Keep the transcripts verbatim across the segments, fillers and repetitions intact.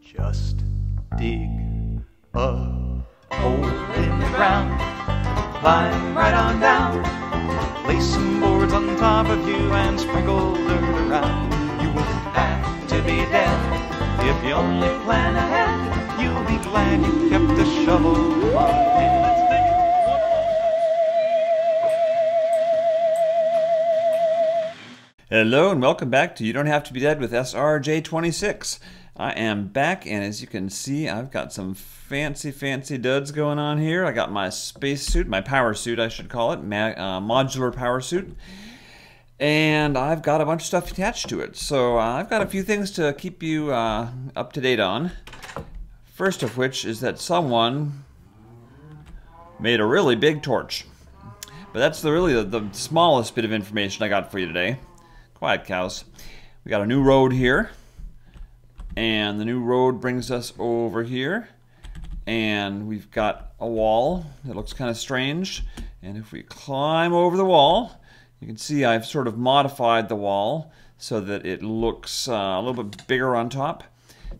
Just dig a hole in the ground, climb right on down, place some boards on top of you and sprinkle dirt around. You won't have to be dead if you only plan ahead. You'll be glad you kept the shovel in its thing. Hello and welcome back to You Don't Have to Be Dead with S R J twenty-six. I am back, and as you can see, I've got some fancy, fancy duds going on here. I got my space suit, my power suit, I should call it, ma uh, modular power suit, and I've got a bunch of stuff attached to it. So uh, I've got a few things to keep you uh, up to date on. First of which is that someone made a really big torch, but that's the really the, the smallest bit of information I got for you today. Quiet cows. We got a new road here. And the new road brings us over here, and we've got a wall that looks kind of strange. And if we climb over the wall, you can see I've sort of modified the wall so that it looks uh, a little bit bigger on top.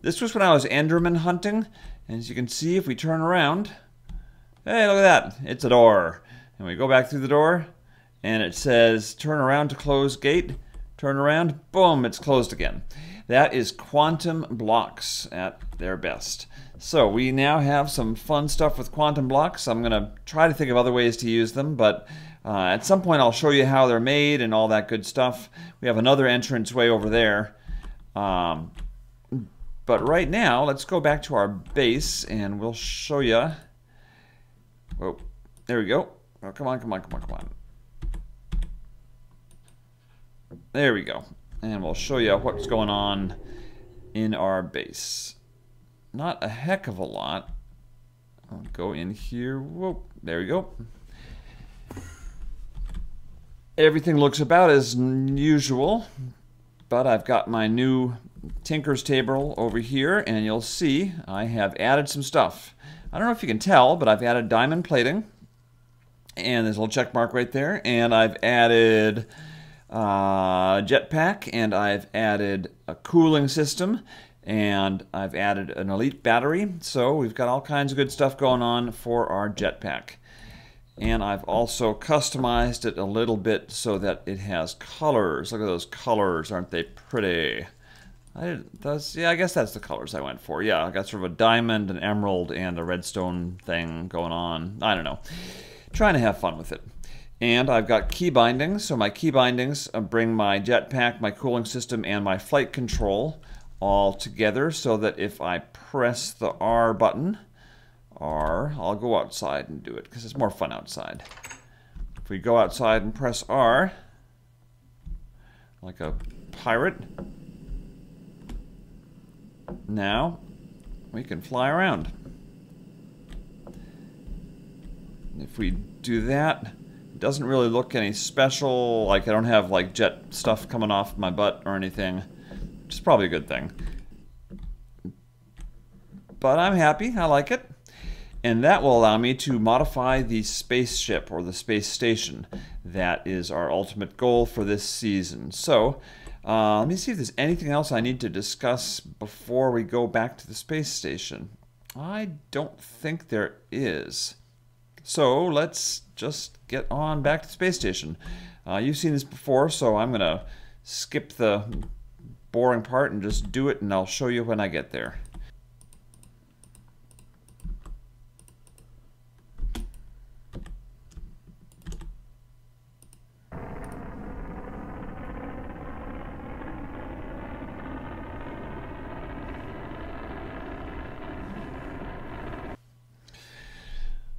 This was when I was Enderman hunting, and as you can see, if we turn around, hey, look at that, it's a door. And we go back through the door, and it says, turn around to close gate, turn around, boom, it's closed again. That is quantum blocks at their best. So we now have some fun stuff with quantum blocks. I'm gonna try to think of other ways to use them, but uh, at some point I'll show you how they're made and all that good stuff. We have another entrance way over there. Um, but right now, let's go back to our base and we'll show you. Oh, there we go. Oh, come on, come on, come on, come on. There we go. And we'll show you what's going on in our base. Not a heck of a lot. I'll go in here. Whoa, there we go. Everything looks about as usual, but I've got my new Tinker's table over here, and you'll see I have added some stuff. I don't know if you can tell, but I've added diamond plating, and there's a little check mark right there, and I've added Uh, jetpack, and I've added a cooling system, and I've added an elite battery. So we've got all kinds of good stuff going on for our jetpack. And I've also customized it a little bit so that it has colors. Look at those colors, aren't they pretty? I didn't, that's, yeah, I guess that's the colors I went for. Yeah, I got sort of a diamond, an emerald, and a redstone thing going on. I don't know. Trying to have fun with it. And I've got key bindings, so my key bindings bring my jetpack, my cooling system, and my flight control all together so that if I press the R button, R, I'll go outside and do it because it's more fun outside. If we go outside and press R, like a pirate, now we can fly around. If we do that, doesn't really look any special, like I don't have like jet stuff coming off my butt or anything, which is probably a good thing. But I'm happy, I like it. And that will allow me to modify the spaceship or the space station. That is our ultimate goal for this season. So uh, let me see if there's anything else I need to discuss before we go back to the space station. I don't think there is. So let's just get on back to the space station. Uh, you've seen this before, so I'm gonna skip the boring part and just do it, and I'll show you when I get there.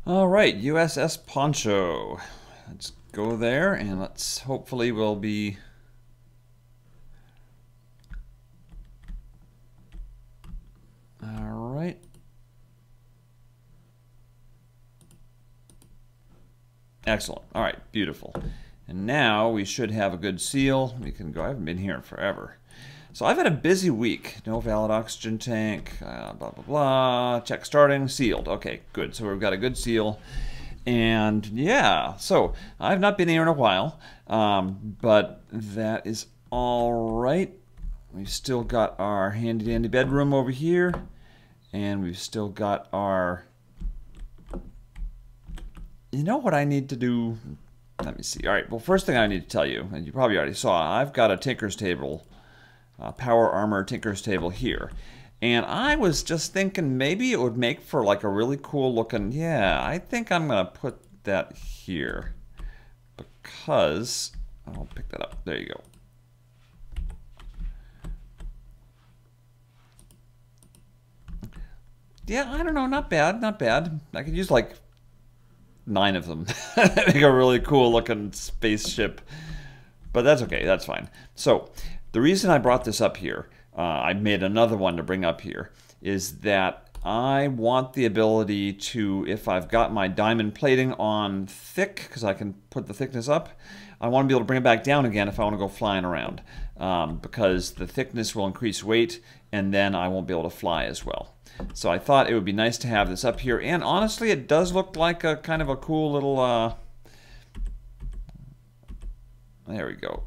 All right, U S S Poncho. Let's go there, and let's hopefully we'll be all right. Excellent. All right, beautiful. And now we should have a good seal. We can go. I haven't been here in forever. So I've had a busy week. No valid oxygen tank, uh, blah, blah, blah. Check starting, sealed. Okay, good. So we've got a good seal. And yeah, so I've not been here in a while, um, but that is all right. We've still got our handy dandy bedroom over here. And we've still got our... You know what I need to do? Let me see. All right, well, first thing I need to tell you, and you probably already saw, I've got a Tinker's Table, uh, Power Armor Tinker's Table here. And I was just thinking maybe it would make for like a really cool looking, yeah, I think I'm gonna put that here because, I'll pick that up, there you go. Yeah, I don't know, not bad, not bad. I could use like nine of them. Make a really cool looking spaceship, but that's okay, that's fine. So the reason I brought this up here, uh, I made another one to bring up here, is that I want the ability to, if I've got my diamond plating on thick, because I can put the thickness up, I want to be able to bring it back down again if I want to go flying around, um, because the thickness will increase weight and then I won't be able to fly as well. So I thought it would be nice to have this up here, and honestly it does look like a kind of a cool little, uh, there we go.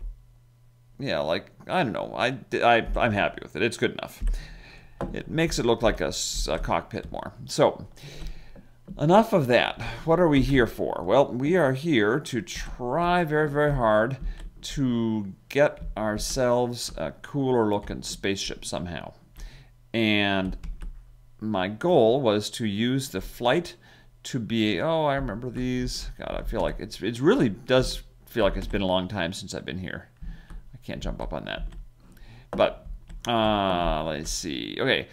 Yeah, like, I don't know, I, I, I'm happy with it, it's good enough. It makes it look like a, a cockpit more. So, enough of that. What are we here for? Well, we are here to try very, very hard to get ourselves a cooler looking spaceship somehow. And my goal was to use the flight to be, oh, I remember these. God, I feel like it's, it really does feel like it's been a long time since I've been here. I can't jump up on that. But... Uh, let's see. Okay,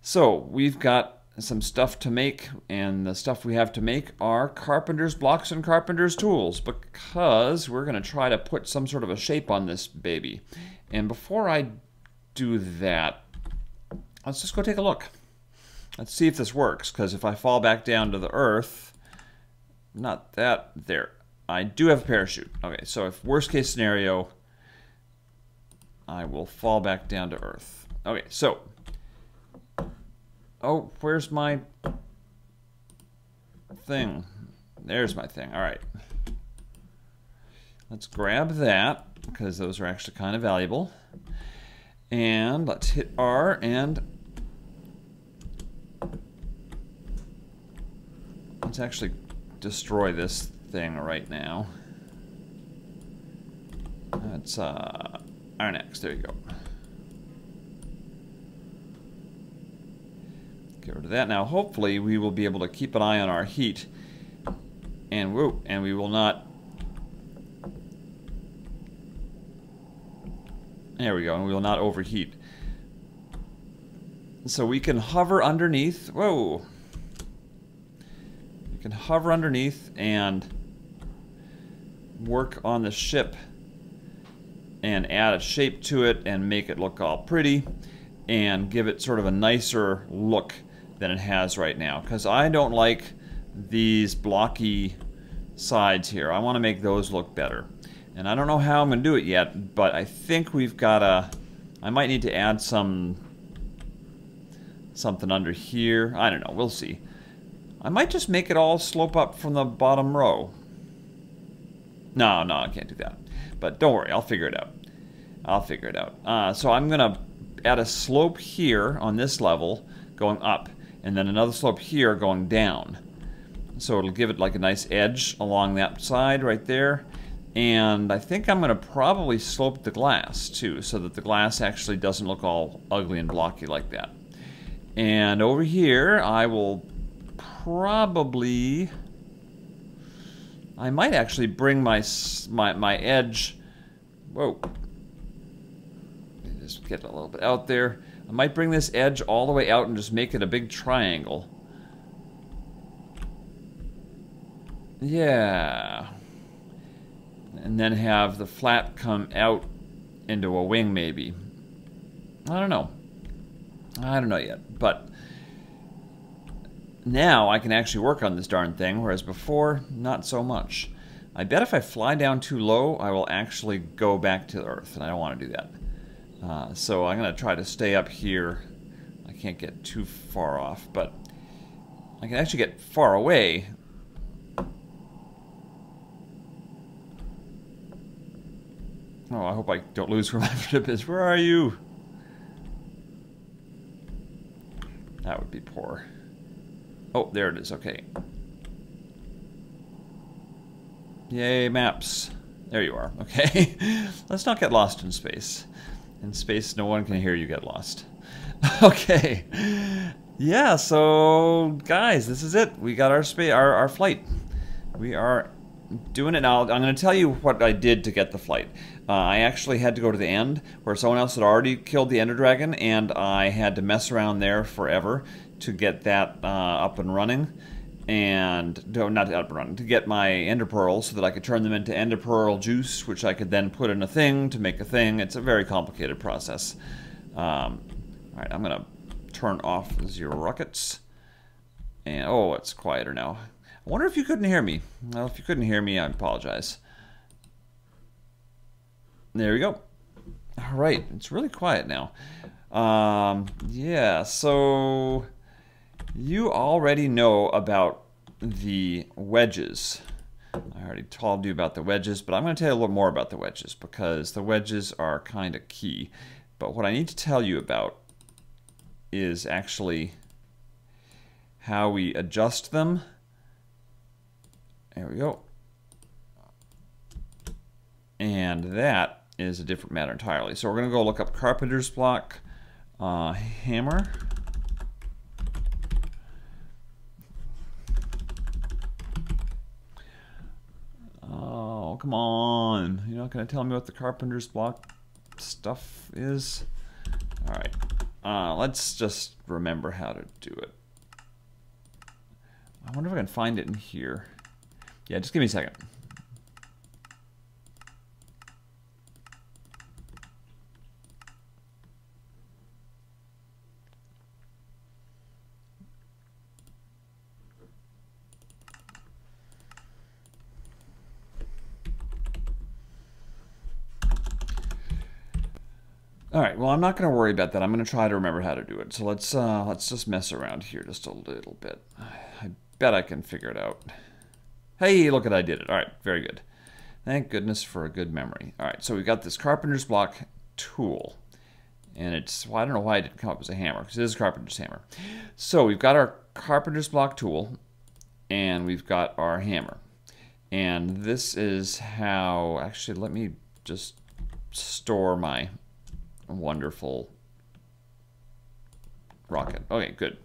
so we've got some stuff to make, and the stuff we have to make are carpenter's blocks and carpenter's tools, because we're going to try to put some sort of a shape on this baby. And before I do that, let's just go take a look. Let's see if this works, because if I fall back down to the earth, not that, there. I do have a parachute. Okay, so if worst case scenario... I will fall back down to earth. Okay, so. Oh, where's my thing? There's my thing. All right. Let's grab that, because those are actually kind of valuable. And let's hit R and. Let's actually destroy this thing right now. That's, uh. Iron Axe, there you go. Get rid of that. Now, hopefully, we will be able to keep an eye on our heat. And, whoop, and we will not... There we go, and we will not overheat. So we can hover underneath. Whoa! We can hover underneath and work on the ship. And add a shape to it and make it look all pretty and give it sort of a nicer look than it has right now, because I don't like these blocky sides here. I want to make those look better, and I don't know how I'm gonna do it yet, but I think we've got a I might need to add some something under here. I don't know, we'll see. I might just make it all slope up from the bottom row. No, no, I can't do that. But don't worry, I'll figure it out. I'll figure it out. Uh, so I'm going to add a slope here on this level going up, and then another slope here going down. So it'll give it like a nice edge along that side right there. And I think I'm going to probably slope the glass too, so that the glass actually doesn't look all ugly and blocky like that. And over here, I will probably... I might actually bring my, my, my edge, whoa, let me just get a little bit out there. I might bring this edge all the way out and just make it a big triangle. Yeah. And then have the flap come out into a wing maybe. I don't know. I don't know yet, but... Now I can actually work on this darn thing, whereas before, not so much. I bet if I fly down too low, I will actually go back to Earth, and I don't want to do that. Uh, so I'm going to try to stay up here. I can't get too far off, but I can actually get far away. Oh, I hope I don't lose where my ship is. Where are you? That would be poor. Oh, there it is. Okay. Yay, maps. There you are. Okay. Let's not get lost in space. In space, no one can hear you get lost. Okay. Yeah, so guys, this is it. We got our space, our, our flight. We are doing it now. I'm going to tell you what I did to get the flight. Uh, I actually had to go to the end where someone else had already killed the Ender Dragon, and I had to mess around there forever to get that uh, up and running. And no, not up and running, to get my Ender Pearls so that I could turn them into Ender Pearl juice, which I could then put in a thing to make a thing. It's a very complicated process. Um, all right, I'm going to turn off zero rockets. And oh, it's quieter now. I wonder if you couldn't hear me. Well, if you couldn't hear me, I apologize. There we go. All right, it's really quiet now. Um, yeah, so you already know about the wedges. I already told you about the wedges, but I'm going to tell you a little more about the wedges because the wedges are kind of key. But what I need to tell you about is actually how we adjust them. There we go. And that is a different matter entirely. So we're going to go look up carpenter's block, uh, hammer. Oh, come on. You're not going to tell me what the carpenter's block stuff is? All right. Uh, let's just remember how to do it. I wonder if I can find it in here. Yeah, just give me a second. All right, well, I'm not going to worry about that. I'm going to try to remember how to do it. So let's uh, let's just mess around here just a little bit. I bet I can figure it out. Hey, look at I did it. All right, very good. Thank goodness for a good memory. All right, so we got this carpenter's block tool. And it's, well, I don't know why it didn't come up as a hammer, because it is a carpenter's hammer. So we've got our carpenter's block tool, and we've got our hammer. And this is how, actually, let me just store my wonderful rocket. Okay, good.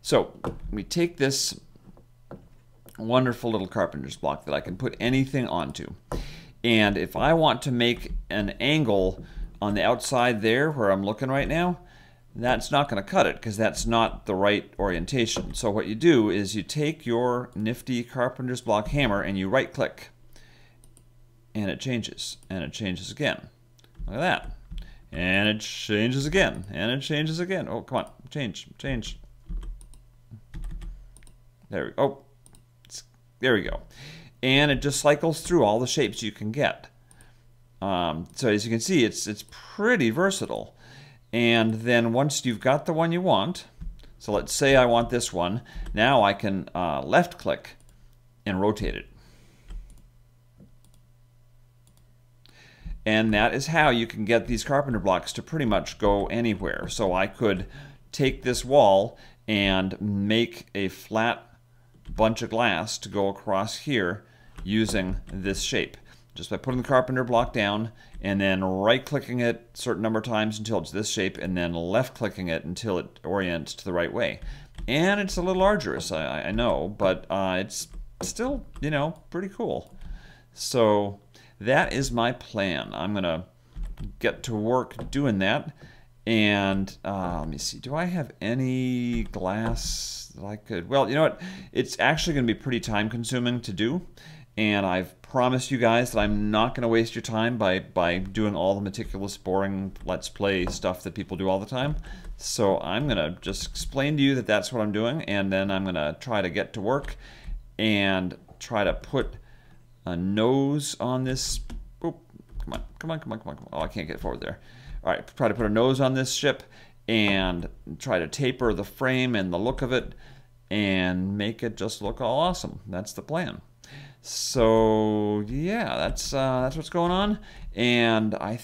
So we take this wonderful little carpenter's block that I can put anything onto. And if I want to make an angle on the outside there where I'm looking right now, that's not going to cut it because that's not the right orientation. So what you do is you take your nifty carpenter's block hammer and you right click, and it changes, and it changes again. Look at that. And it changes again, and it changes again. Oh, come on, change, change. There we go. Oh. There we go. And it just cycles through all the shapes you can get. Um, so as you can see, it's, it's pretty versatile. And then once you've got the one you want, so let's say I want this one, now I can uh, left click and rotate it. And that is how you can get these carpenter blocks to pretty much go anywhere. So I could take this wall and make a flat bunch of glass to go across here using this shape. Just by putting the carpenter block down and then right-clicking it a certain number of times until it's this shape and then left-clicking it until it orients to the right way. And it's a little arduous, I, I know, but uh, it's still, you know, pretty cool. So that is my plan. I'm gonna get to work doing that. And uh, let me see, do I have any glass? I could, well, you know what, it's actually going to be pretty time consuming to do, and I've promised you guys that I'm not going to waste your time by, by doing all the meticulous, boring Let's Play stuff that people do all the time. So I'm going to just explain to you that that's what I'm doing, and then I'm going to try to get to work and try to put a nose on this, oh, come on, come on, come on, come on, come on, oh, I can't get forward there. All right, try to put a nose on this ship and try to taper the frame and the look of it and make it just look all awesome. That's the plan. So yeah, that's uh, that's what's going on, and I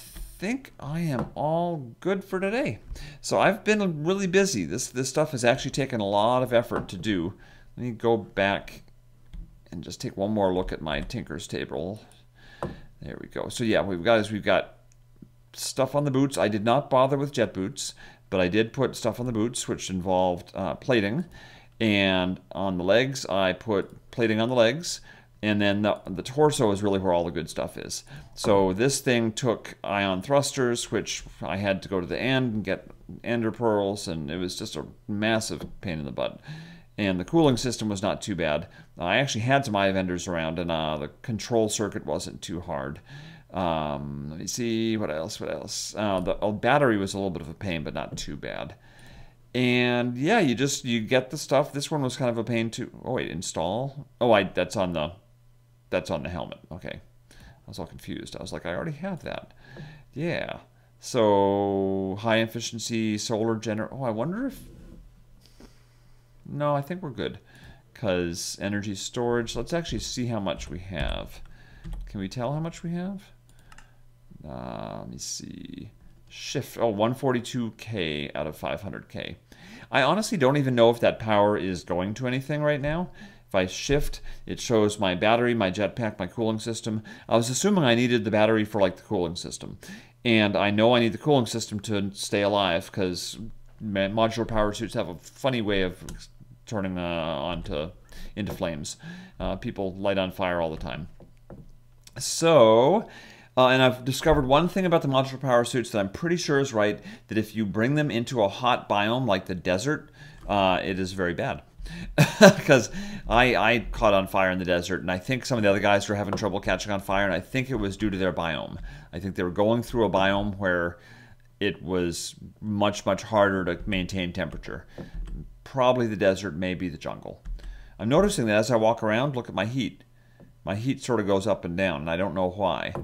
think I am all good for today. So I've been really busy. This this stuff has actually taken a lot of effort to do. Let me go back and just take one more look at my Tinker's table. There we go. So yeah, what we've got is we've got stuff on the boots. I did not bother with jet boots, but I did put stuff on the boots, which involved uh, plating. And on the legs, I put plating on the legs. And then the, the torso is really where all the good stuff is. So this thing took ion thrusters, which I had to go to the end and get Ender Pearls, and it was just a massive pain in the butt. And the cooling system was not too bad. I actually had some iVendors around, and uh, the control circuit wasn't too hard. Um, let me see, what else, what else? Uh, the oh, battery was a little bit of a pain, but not too bad. And yeah, you just, you get the stuff. This one was kind of a pain to, oh wait, install? Oh, I that's on the... That's on the helmet. Okay. I was all confused. I was like, I already have that. Yeah. So, high efficiency solar gener... Oh, I wonder if... No, I think we're good. Because energy storage... Let's actually see how much we have. Can we tell how much we have? Uh, let me see. Shift. Oh, one forty-two K out of five hundred K. I honestly don't even know if that power is going to anything right now. If I shift, it shows my battery, my jetpack, my cooling system. I was assuming I needed the battery for like the cooling system. And I know I need the cooling system to stay alive because modular power suits have a funny way of turning uh, onto, into flames. Uh, people light on fire all the time. So... Uh, and I've discovered one thing about the modular power suits that I'm pretty sure is right, that if you bring them into a hot biome like the desert, uh, it is very bad. Because I, I caught on fire in the desert, and I think some of the other guys were having trouble catching on fire, and I think it was due to their biome. I think they were going through a biome where it was much, much harder to maintain temperature. Probably the desert, maybe the jungle. I'm noticing that as I walk around, look at my heat. My heat sort of goes up and down, and I don't know why.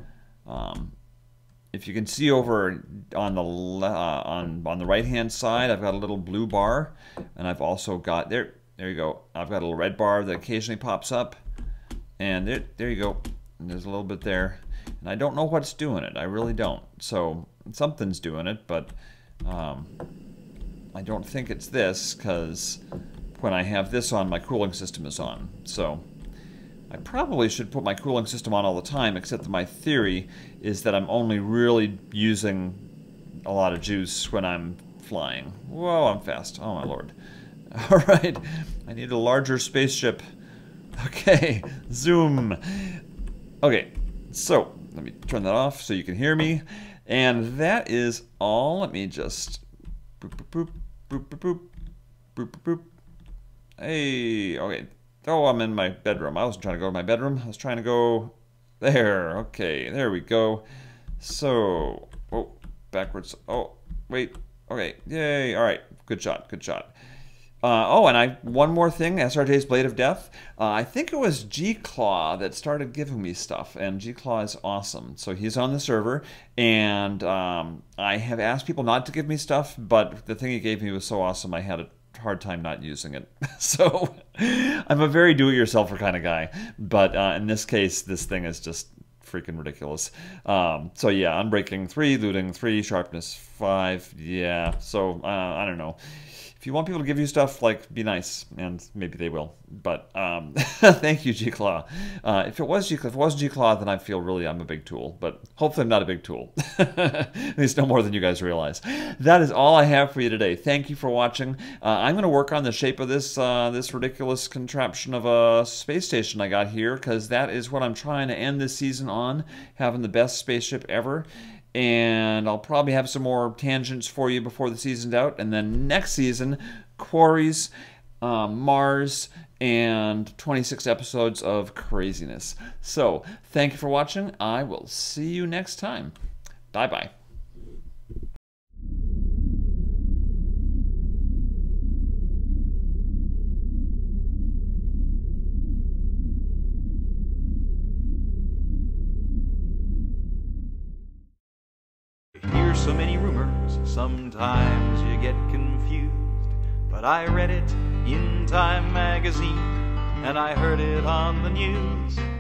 Um, if you can see over on the uh, on on the right-hand side, I've got a little blue bar, and I've also got there. There you go. I've got a little red bar that occasionally pops up, and there there you go. And there's a little bit there, and I don't know what's doing it. I really don't. So something's doing it, but um, I don't think it's this because when I have this on, my cooling system is on. So. I probably should put my cooling system on all the time, except that my theory is that I'm only really using a lot of juice when I'm flying. Whoa, I'm fast. Oh, my Lord. All right. I need a larger spaceship. Okay. Zoom. Okay. So, let me turn that off so you can hear me. And that is all. Let me just... Boop, boop, boop, boop, boop, boop, boop, boop. Hey. Okay. Oh, I'm in my bedroom. I wasn't trying to go to my bedroom. I was trying to go there. Okay, there we go. So, oh, backwards. Oh, wait. Okay, yay. All right, good shot, good shot. Uh, oh, and I one more thing, S R J's Blade of Death. Uh, I think it was G-Claw that started giving me stuff, and G-Claw is awesome. So he's on the server, and um, I have asked people not to give me stuff, but the thing he gave me was so awesome I had it. Hard time not using it. So I'm a very do-it-yourselfer kind of guy, but uh, in this case this thing is just freaking ridiculous. Um, so yeah, unbreaking three, looting three, sharpness five. Yeah, so uh, I don't know. If you want people to give you stuff, like, be nice, and maybe they will. But um, thank you, G-Claw. Uh, if it was G-Claw, if it was G-Claw, then I feel really I'm a big tool. But hopefully I'm not a big tool. At least no more than you guys realize. That is all I have for you today. Thank you for watching. Uh, I'm going to work on the shape of this uh, this ridiculous contraption of a space station I got here, because that is what I'm trying to end this season on, having the best spaceship ever. And I'll probably have some more tangents for you before the season's out. And then next season, quarries, um, Mars, and twenty-six episodes of craziness. So, thank you for watching. I will see you next time. Bye-bye. So many rumors, sometimes you get confused, but I read it in Time magazine, and I heard it on the news.